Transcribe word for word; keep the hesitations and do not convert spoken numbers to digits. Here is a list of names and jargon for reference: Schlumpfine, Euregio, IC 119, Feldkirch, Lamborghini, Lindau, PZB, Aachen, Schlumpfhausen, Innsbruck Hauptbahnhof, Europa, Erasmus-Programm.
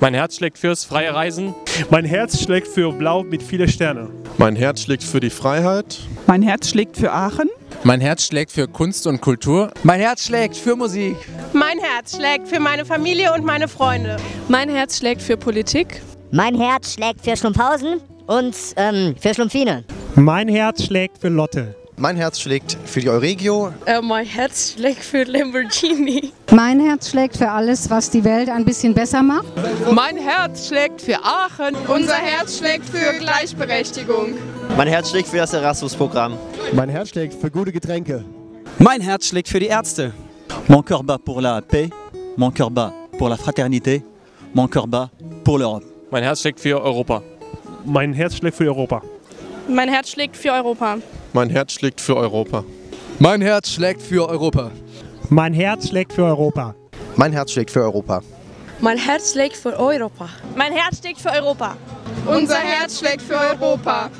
Mein Herz schlägt fürs freie Reisen. Mein Herz schlägt für Blau mit vielen Sternen. Mein Herz schlägt für die Freiheit. Mein Herz schlägt für Aachen. Mein Herz schlägt für Kunst und Kultur. Mein Herz schlägt für Musik. Mein Herz schlägt für meine Familie und meine Freunde. Mein Herz schlägt für Politik. Mein Herz schlägt für Schlumpfhausen und ähm, für Schlumpfine. Mein Herz schlägt für Lotte. Mein Herz schlägt für die Euregio. Äh, mein Herz schlägt für Lamborghini. Mein Herz schlägt für alles, was die Welt ein bisschen besser macht. Mein Herz schlägt für Aachen. Unser Herz schlägt für Gleichberechtigung. Mein Herz schlägt für das Erasmus-Programm. Mein Herz schlägt für gute Getränke. Mein Herz schlägt für die Ärzte. Mon cœur bat pour la paix. Mon cœur bat pour la fraternité. Mon cœur bat pour l'Europe. Mein Herz schlägt für Europa. Mein Herz schlägt für Europa. Mein Herz schlägt für Europa. Mein Herz schlägt für Europa. Mein Herz schlägt für Europa. Mein Herz schlägt für Europa. Mein Herz schlägt für Europa. Mein Herz schlägt für Europa. Mein Herz schlägt für Europa. Unser Herz schlägt für Europa.